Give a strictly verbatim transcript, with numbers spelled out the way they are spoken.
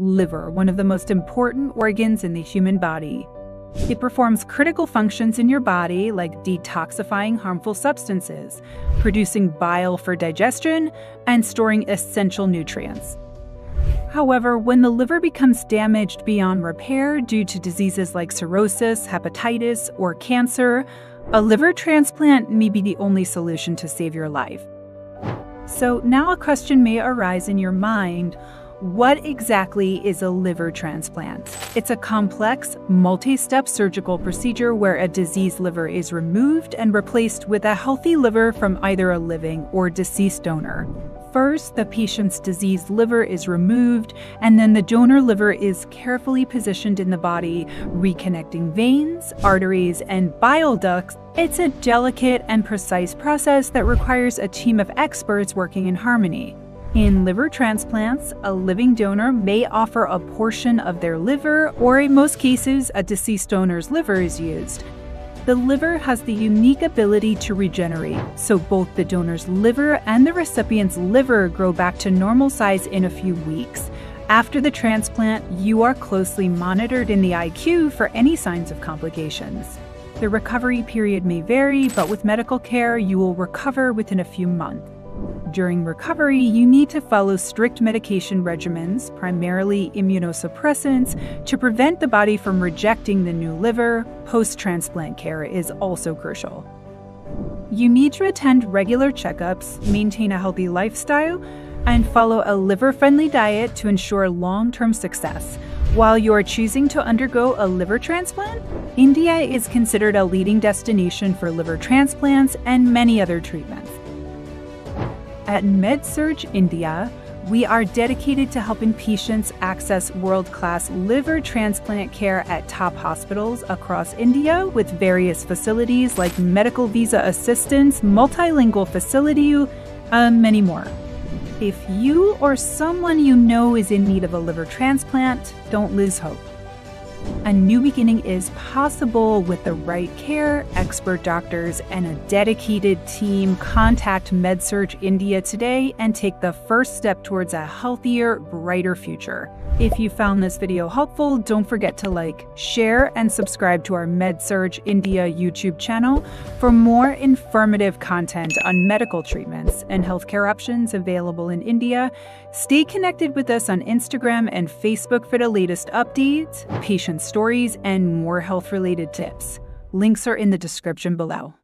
Liver, one of the most important organs in the human body. It performs critical functions in your body like detoxifying harmful substances, producing bile for digestion, and storing essential nutrients. However, when the liver becomes damaged beyond repair due to diseases like cirrhosis, hepatitis, or cancer, a liver transplant may be the only solution to save your life. So now a question may arise in your mind. What exactly is a liver transplant? It's a complex, multi-step surgical procedure where a diseased liver is removed and replaced with a healthy liver from either a living or deceased donor. First, the patient's diseased liver is removed, and then the donor liver is carefully positioned in the body, reconnecting veins, arteries, and bile ducts. It's a delicate and precise process that requires a team of experts working in harmony. In liver transplants, a living donor may offer a portion of their liver, or in most cases, a deceased donor's liver is used. The liver has the unique ability to regenerate, so both the donor's liver and the recipient's liver grow back to normal size in a few weeks. After the transplant, you are closely monitored in the I C U for any signs of complications. The recovery period may vary, but with medical care, you will recover within a few months. During recovery, you need to follow strict medication regimens, primarily immunosuppressants, to prevent the body from rejecting the new liver. Post-transplant care is also crucial. You need to attend regular checkups, maintain a healthy lifestyle, and follow a liver-friendly diet to ensure long-term success. While you're choosing to undergo a liver transplant, India is considered a leading destination for liver transplants and many other treatments. At Medsurge India, we are dedicated to helping patients access world-class liver transplant care at top hospitals across India with various facilities like medical visa assistance, multilingual facility, uh, many more. If you or someone you know is in need of a liver transplant, don't lose hope. A new beginning is possible with the right care, expert doctors, and a dedicated team. Contact Medsurge India today and take the first step towards a healthier, brighter future. If you found this video helpful, don't forget to like, share, and subscribe to our Medsurge India YouTube channel for more informative content on medical treatments and healthcare options available in India. Stay connected with us on Instagram and Facebook for the latest updates, patient stories, and more health-related tips. Links are in the description below.